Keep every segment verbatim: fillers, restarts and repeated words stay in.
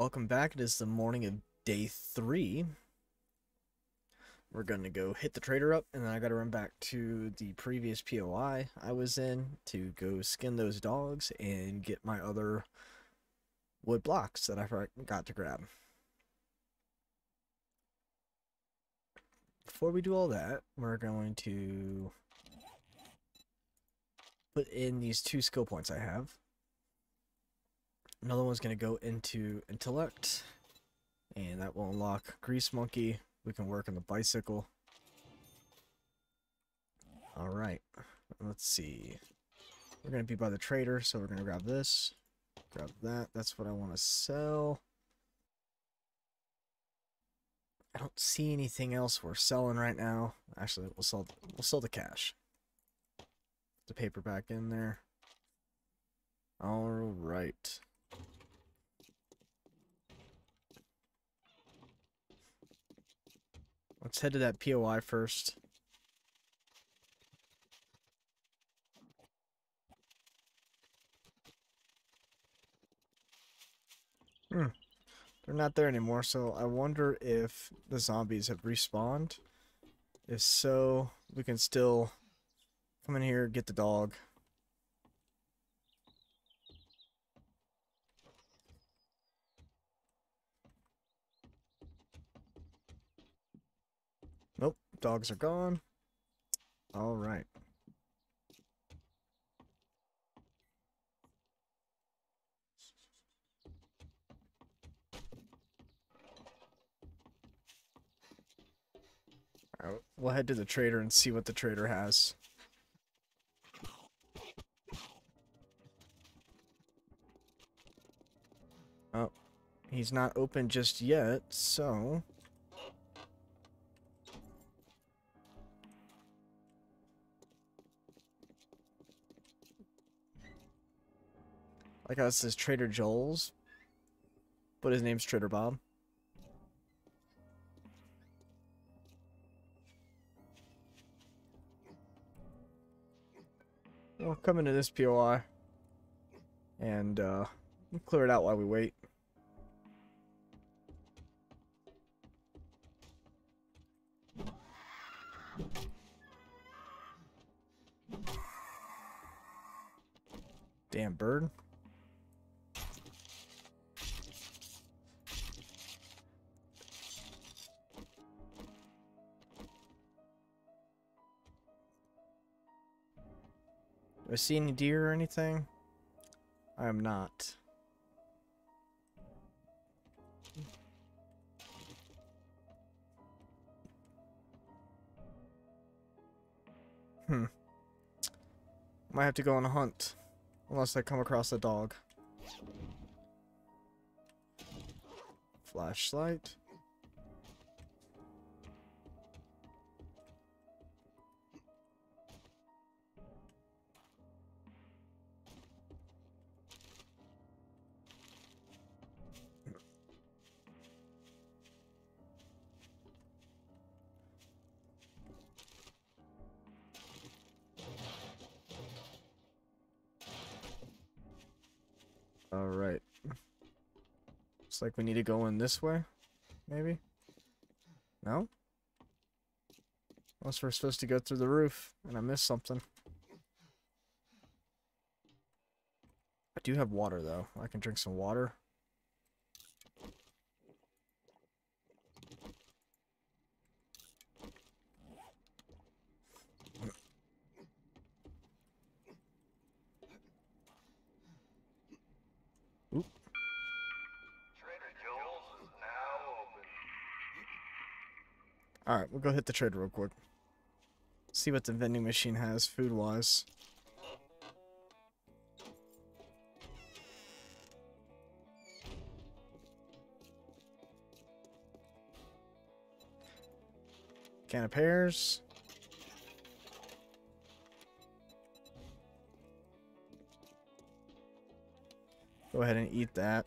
Welcome back. It is the morning of day three. We're going to go hit the trader up, and then I got to run back to the previous P O I I was in to go skin those dogs and get my other wood blocks that I forgot to grab. Before we do all that, we're going to put in these two skill points I have. Another one's going to go into Intellect, and that will unlock Grease Monkey. We can work on the bicycle. Alright, let's see. We're going to be by the trader, so we're going to grab this. Grab that. That's what I want to sell. I don't see anything else we're selling right now. Actually, we'll sell, we'll sell the cash. Put the paper back in there. Alright. Let's head to that P O I first. Hmm. They're not there anymore, so I wonder if the zombies have respawned. If so, we can still come in here, get the dog. Nope, dogs are gone. All right. All right, we'll head to the trader and see what the trader has. Oh, he's not open just yet, so... Like how it says Trader Joel's, but his name's Trader Bob. We'll come into this P O I and uh, we'll clear it out while we wait. Damn bird. Do I see any deer or anything? I am not. Hmm. Might have to go on a hunt. Unless I come across a dog. Flashlight. Alright. Looks like we need to go in this way, maybe? No? Unless we're supposed to go through the roof, and I missed something. I do have water, though. I can drink some water. Alright, we'll go hit the trader real quick. See what the vending machine has, food-wise. Can of pears. Go ahead and eat that.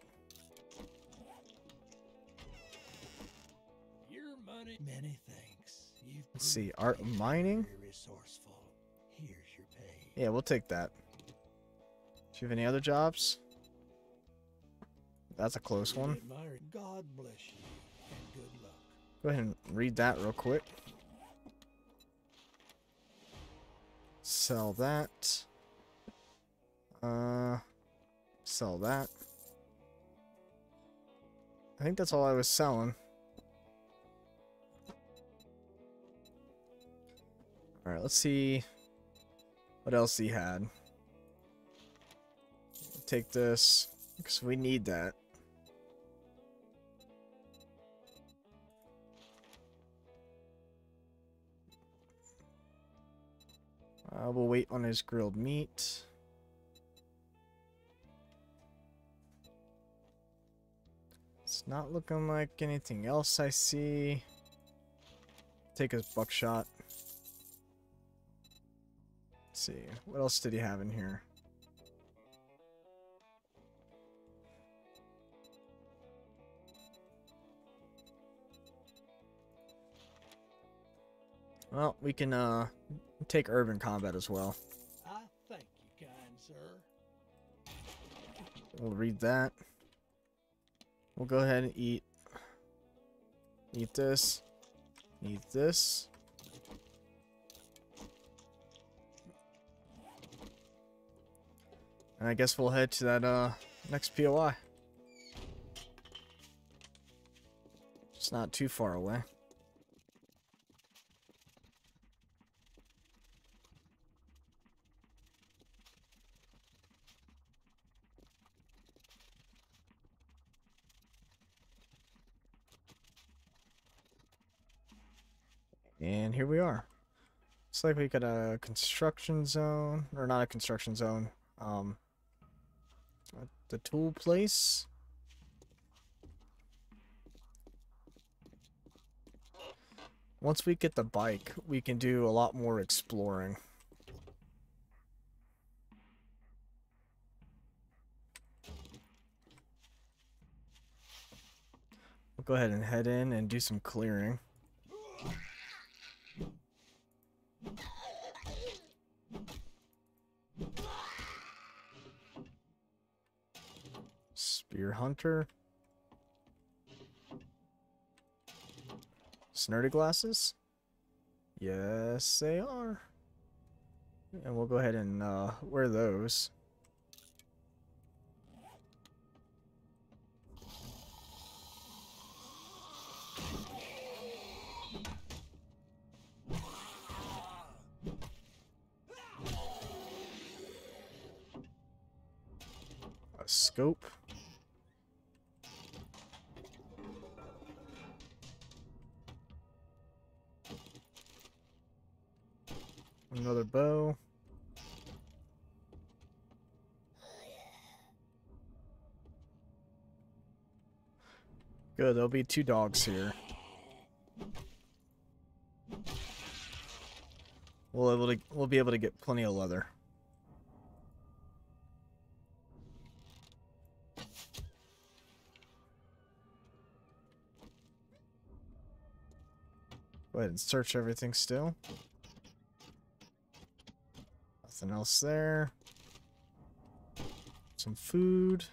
Many thanks. You've Let's see, art mining. Resourceful. Here's your pay. Yeah, we'll take that. Do you have any other jobs? That's a close one. God bless you and good luck. Go ahead and read that real quick. Sell that. Uh, sell that. I think that's all I was selling. Alright, let's see what else he had. Take this, because we need that. Uh, we'll wait on his grilled meat. It's not looking like anything else I see. Take his buckshot. Let's see, what else did he have in here? Well, we can uh, take urban combat as well. I thank you, kind sir. We'll read that. We'll go ahead and eat. Eat this. Eat this. And I guess we'll head to that uh, next P O I. It's not too far away. And here we are. Looks like we got a construction zone, or not a construction zone. Um, the tool place. Once we get the bike, we can do a lot more exploring. We'll go ahead and head in and do some clearing. Spear hunter, snurdy glasses, yes they are, and we'll go ahead and uh, wear those. A scope. Another bow. Good, there'll be two dogs here. We'll able to we'll be able to get plenty of leather. Go ahead and search everything still. Nothing else there. Some food.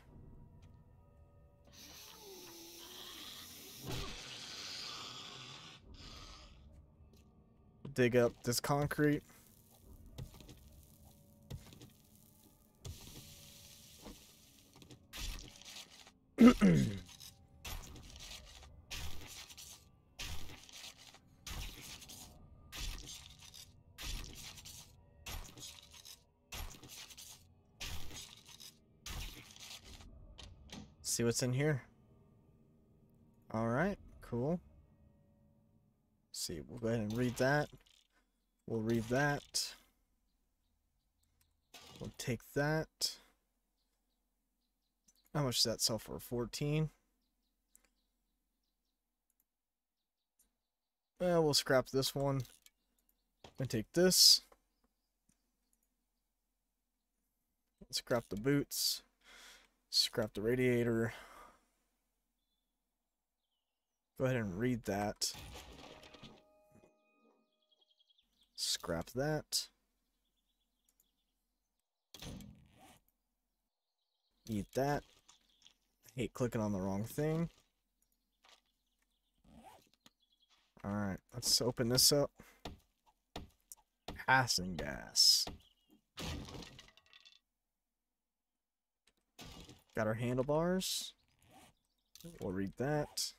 Dig up this concrete. See what's in here. All right, cool. Let's see, we'll go ahead and read that. We'll read that. We'll take that. How much does that sell for? fourteen. Well, we'll scrap this one and take this. Let's scrap the boots. Scrap the radiator. Go ahead and read that. Scrap that. Eat that. hate clicking on the wrong thing. Alright, let's open this up. Passing gas. Got our handlebars. We'll read that.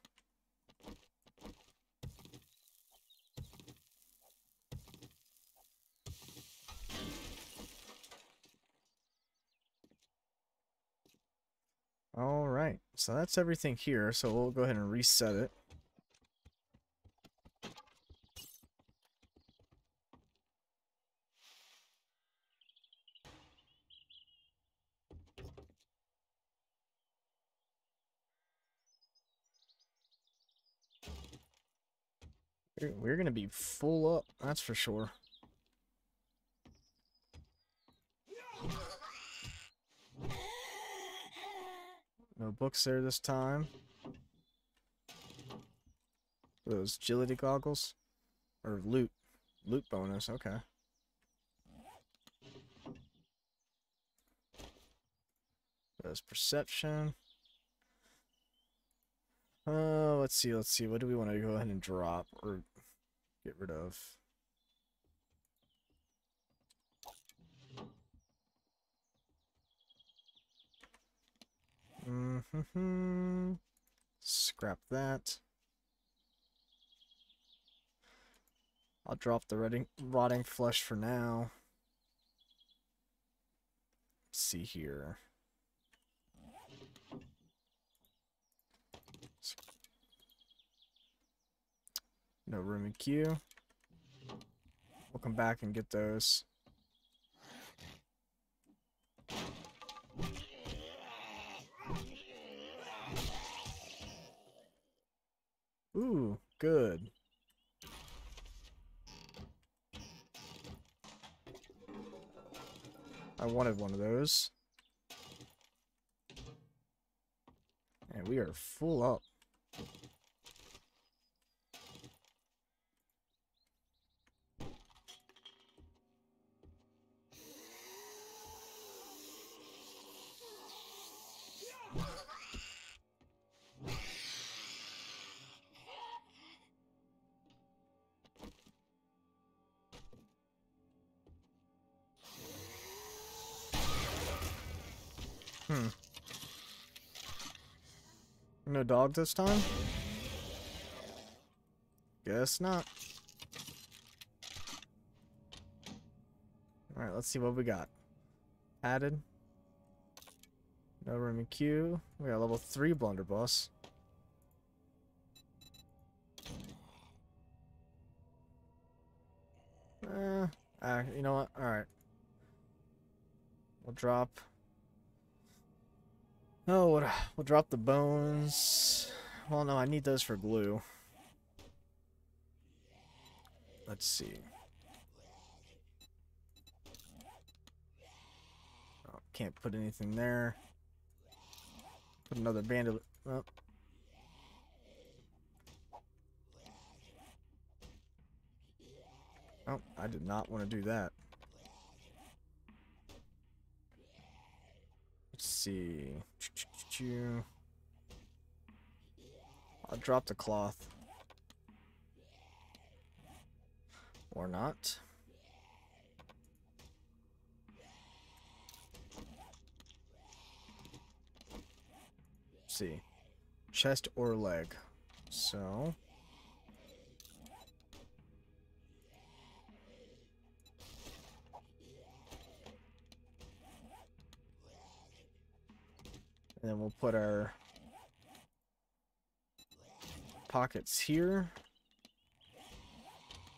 All right, so that's everything here, so we'll go ahead and reset it. We're gonna be full up, that's for sure. No books there this time. Those agility goggles? Or loot. Loot bonus, okay. Those perception. Uh, let's see, let's see. What do we want to go ahead and drop or get rid of? Mm-hmm. Scrap that. I'll drop the rotting, rotting flesh for now. Let's see here. No room in queue. We'll come back and get those. Ooh, good. I wanted one of those. And we are full up. Hmm. No dog this time? Guess not. Alright, let's see what we got. Added. No room in queue. We got level three blunderbuss. Eh, uh, you know what? Alright. We'll drop... Oh, we'll, we'll drop the bones. Well, no, I need those for glue. Let's see. Oh, can't put anything there. Put another bandit up. Oh, I did not want to do that. Let's see. I'll drop the cloth. Or not. Let's see. Chest or leg. So. And then we'll put our pockets here.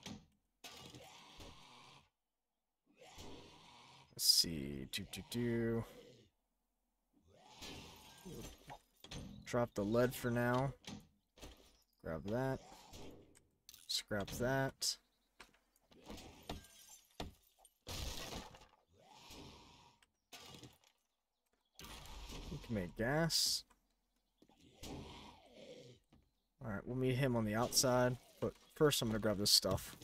Let's see. Do, do, do. Drop the lead for now. Grab that. Scrap that. Make gas. Alright, we'll meet him on the outside, but first I'm gonna grab this stuff.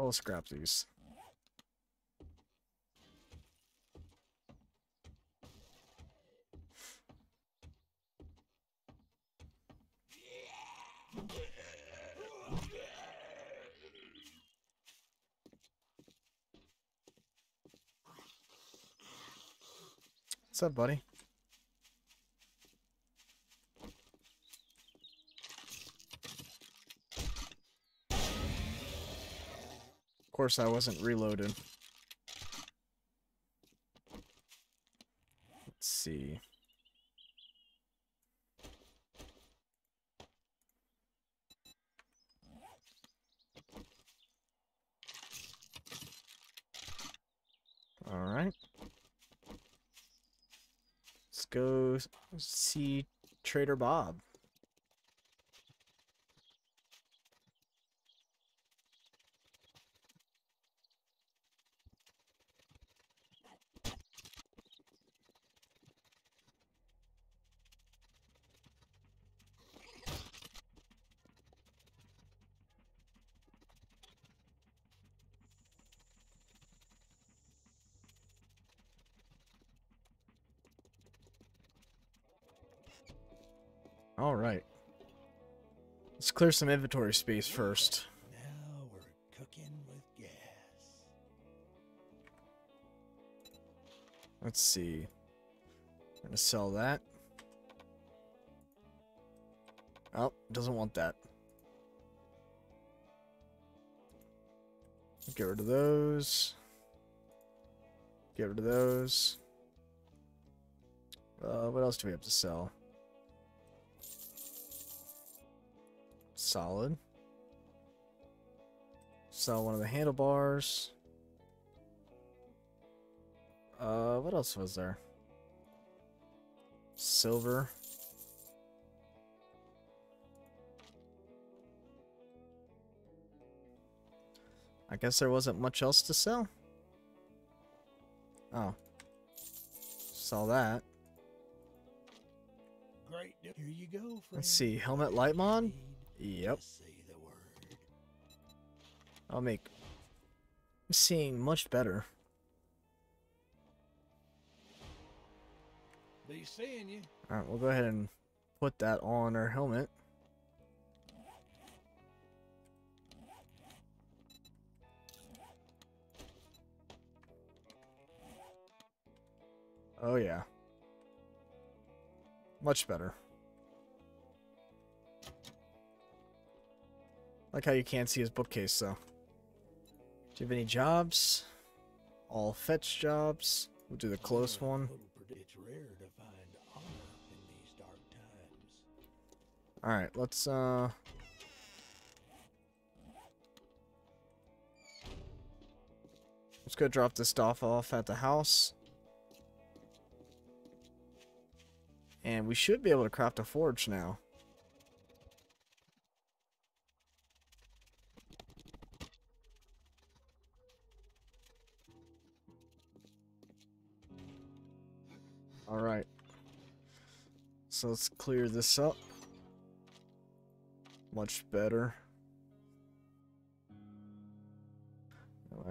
I'll scrap these. What's up, buddy? Of course, I wasn't reloaded. Let's see. All right. Let's go see Trader Bob. All right. Let's clear some inventory space first. Now we're cooking with gas. Let's see. I'm gonna sell that. Oh, doesn't want that. Get rid of those. Get rid of those. Uh, what else do we have to sell? Solid. Sell one of the handlebars. Uh, what else was there? Silver. I guess there wasn't much else to sell. Oh. Sell that. Great. Here you go, friend. Let's see. Helmet Lightmon? Yep. Say the word. I'll make seeing much better. Be seeing you. All right, we'll go ahead and put that on our helmet. Oh yeah. Much better. Like how you can't see his bookcase, though. Do you have any jobs? All fetch jobs. We'll do the close one. It's rare to find honor in these dark times. All right, let's uh. Let's go drop this stuff off at the house, and we should be able to craft a forge now. Alright, so let's clear this up. Much better.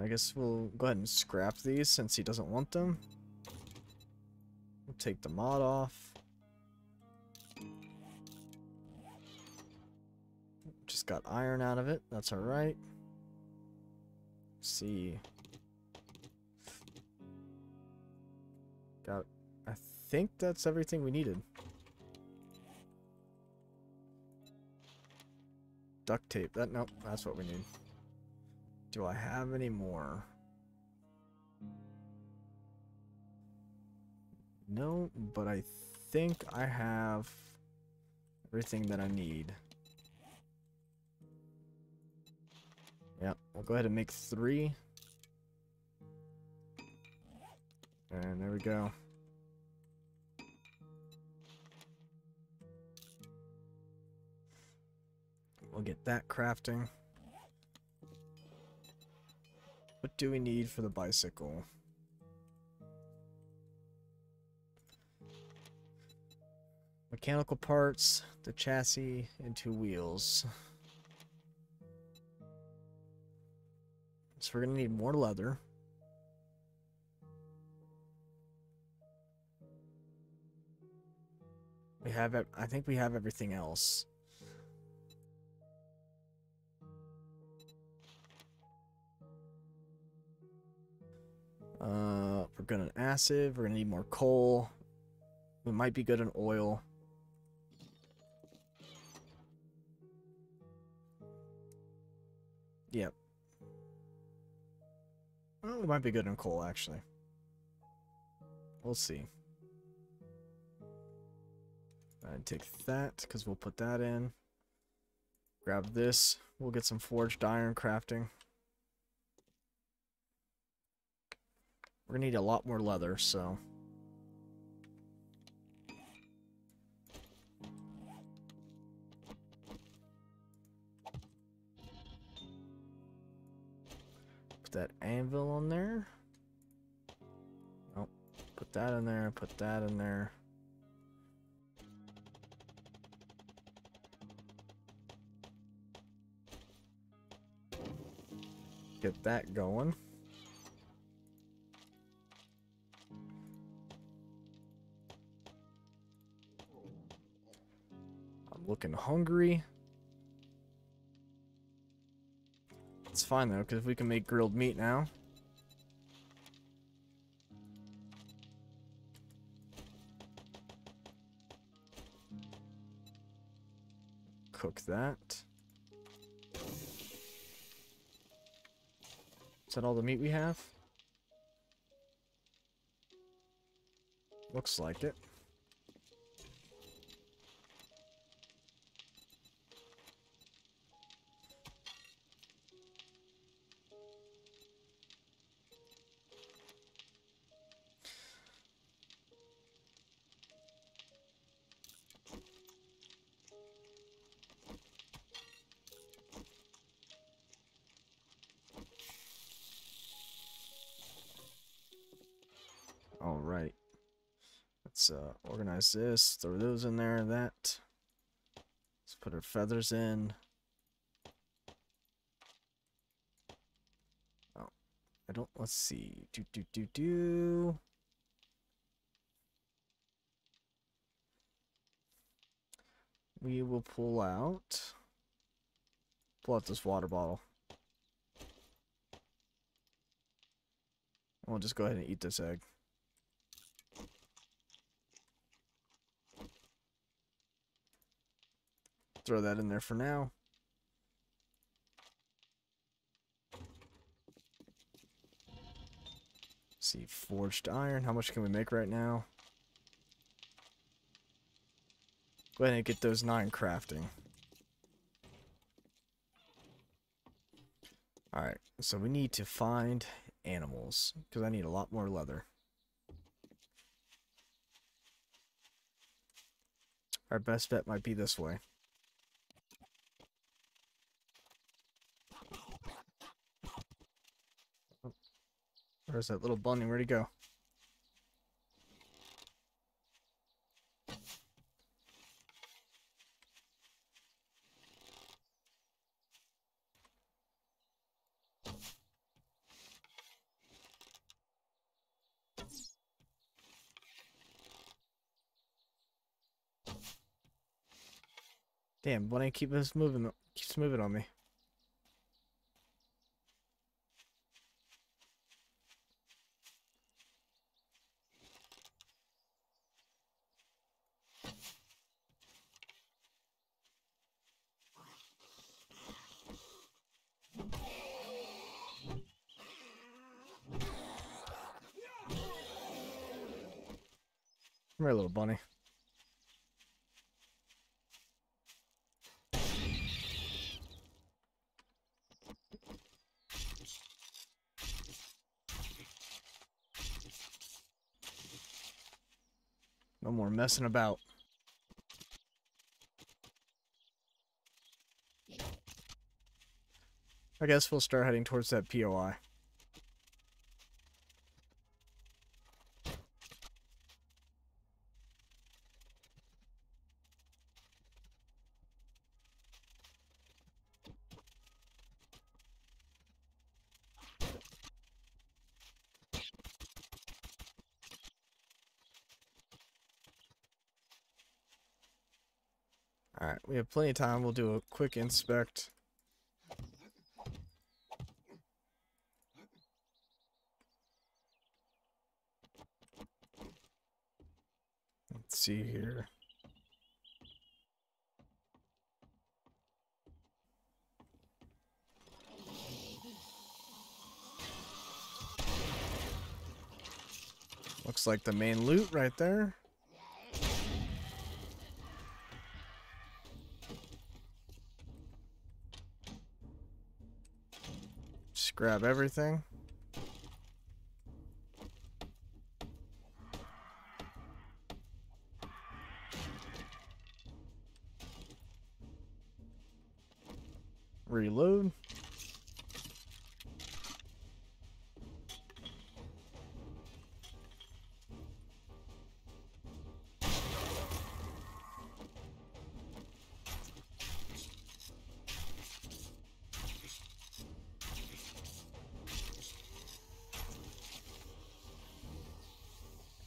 I guess we'll go ahead and scrap these since he doesn't want them. We'll take the mod off. Just got iron out of it, that's alright. See. Got it. I think that's everything we needed. Duct tape. That nope, that's what we need. Do I have any more? No, but I think I have everything that I need. Yep, we'll go ahead and make three. And there we go. We'll get that crafting. What do we need for the bicycle? Mechanical parts, the chassis, and two wheels. So we're going to need more leather. We have, I think we have everything else. Uh, we're good on acid. We're going to need more coal. We might be good on oil. Yep. Well, we might be good on coal, actually. We'll see. I'd take that, because we'll put that in. Grab this. We'll get some forged iron crafting. We're going to need a lot more leather, so... Put that anvil on there. Oh, put that in there, put that in there. Get that going. I'm looking hungry. It's fine though, because we can make grilled meat now. Cook that. Is that all the meat we have? Looks like it. Alright, let's uh, organize this, throw those in there, that. Let's put our feathers in. Oh, I don't, let's see. Do, do, do, do. We will pull out, pull out this water bottle. We'll just go ahead and eat this egg. Throw that in there for now. See, forged iron. How much can we make right now? Go ahead and get those nine crafting. Alright, so we need to find animals, because I need a lot more leather. Our best bet might be this way. Where's that little bunny? Where'd he go? Damn, bunny keep us moving keeps moving on me. Come here, little bunny. No more messing about. I guess we'll start heading towards that P O I. Alright, we have plenty of time. We'll do a quick inspect. Let's see here. Looks like the main loot right there. Just grab everything. Reload.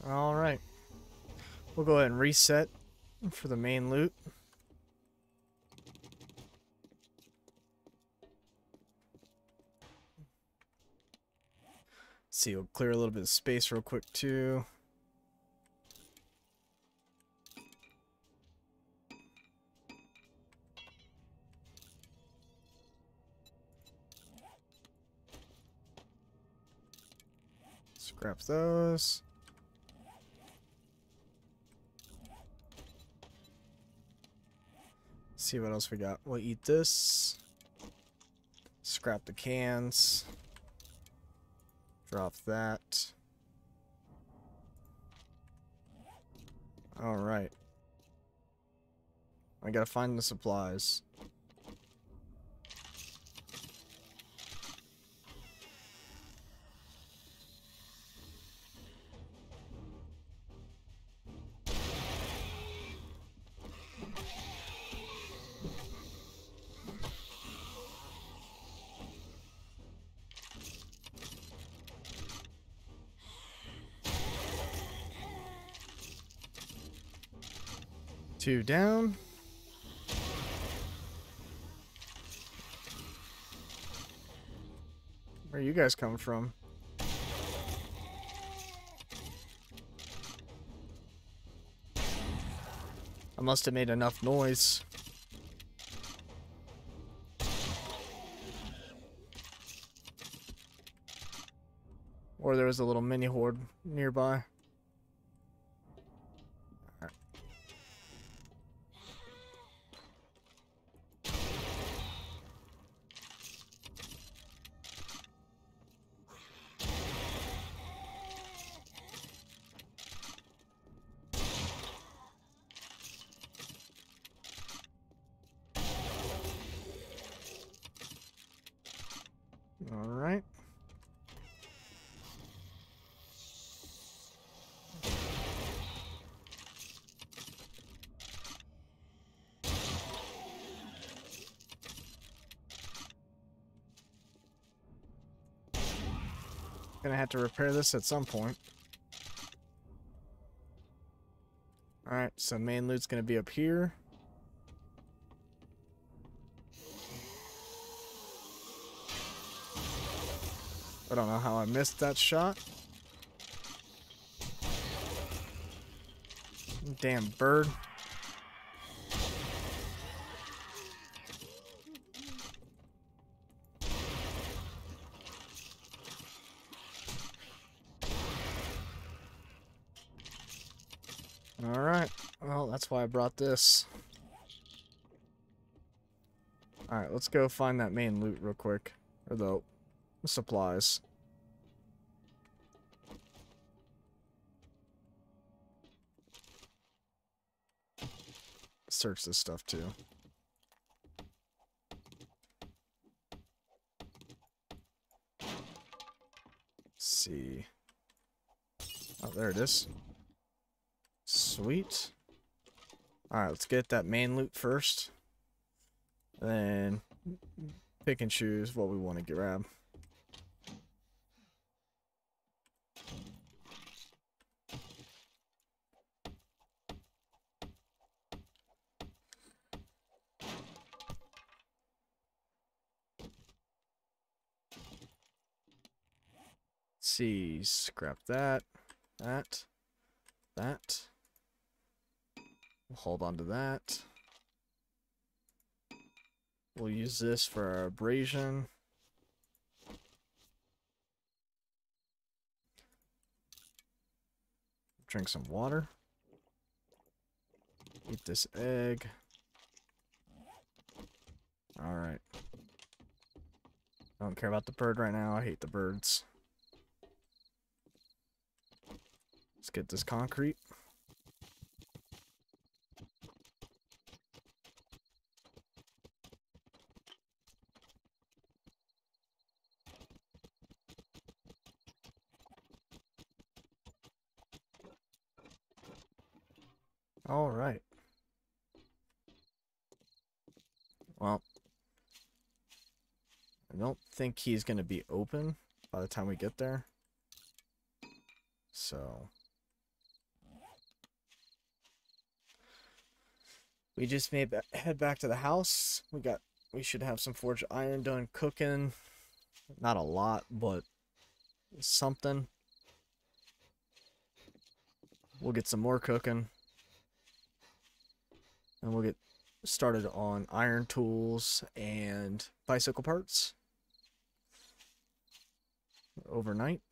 All right, we'll go ahead and reset for the main loot. Let's see, we'll clear a little bit of space real quick too. Scrap those. See what else we got. We'll eat this. Scrap the cans. Drop that. All right. I gotta find the supplies. Two down. Where are you guys coming from? I must have made enough noise. Or there was a little mini horde nearby. All right. Gonna have to repair this at some point. All right, so main loot's gonna be up here. I don't know how I missed that shot. Damn bird. All right. Well, that's why I brought this. All right, let's go find that main loot real quick. Or the supplies. Search this stuff too. Let's see. Oh, there it is. Sweet. All right, let's get that main loot first. Then pick and choose what we want to grab. see. Scrap that. That. That. We'll hold on to that. We'll use this for our abrasion. Drink some water. Eat this egg. Alright. I don't care about the bird right now. I hate the birds. Let's get this concrete. All right. Well, I don't think he's going to be open by the time we get there. So we just may head back to the house. We got we should have some forged iron done cooking. Not a lot, but something. We'll get some more cooking. And we'll get started on iron tools and bicycle parts overnight.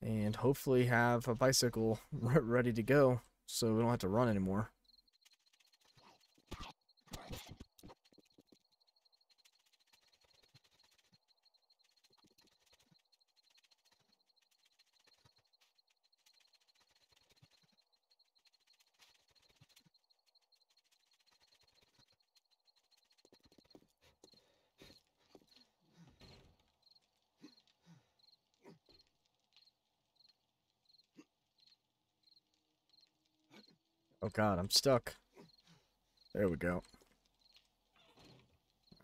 And hopefully have a bicycle ready to go so we don't have to run anymore. Oh god, I'm stuck. There we go.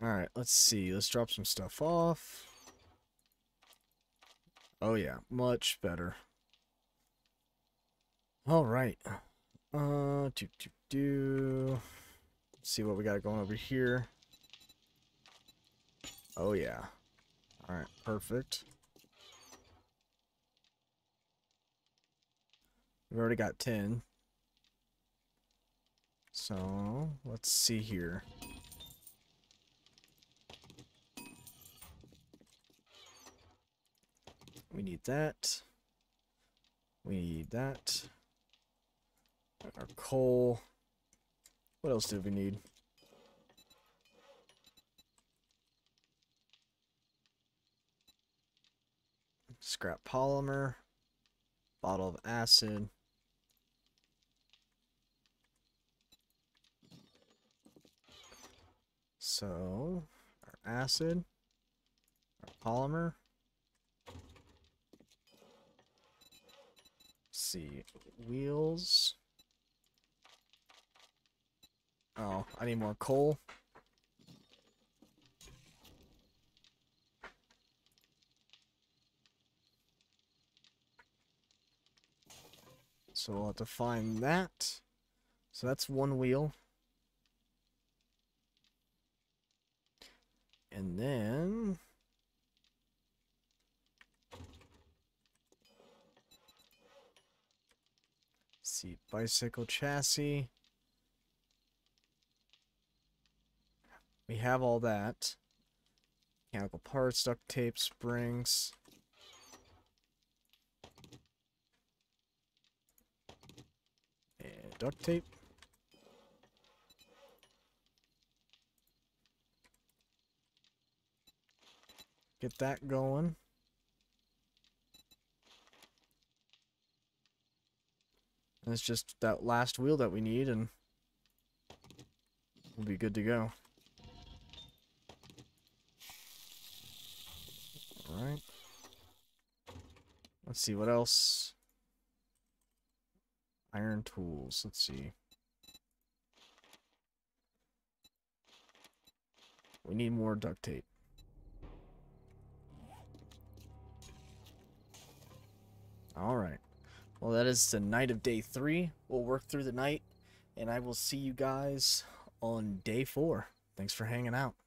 Alright, let's see. Let's drop some stuff off. Oh yeah, much better. Alright. Uh, do, do, do. Let's see what we got going over here. Oh yeah. Alright, perfect. We've already got ten. So, let's see here. We need that. We need that. Our coal. What else do we need? Scrap polymer. Bottle of acid. So, our acid, our polymer. Let's see, wheels. Oh, I need more coal. So we'll have to find that. So that's one wheel. And then see bicycle chassis. We have all that. Mechanical parts, duct tape, springs. And duct tape. Get that going. And it's just that last wheel that we need, and we'll be good to go. Alright. Let's see what else. Iron tools. Let's see. We need more duct tape. Alright, well that is the night of day three. We'll work through the night, and I will see you guys on day four. Thanks for hanging out.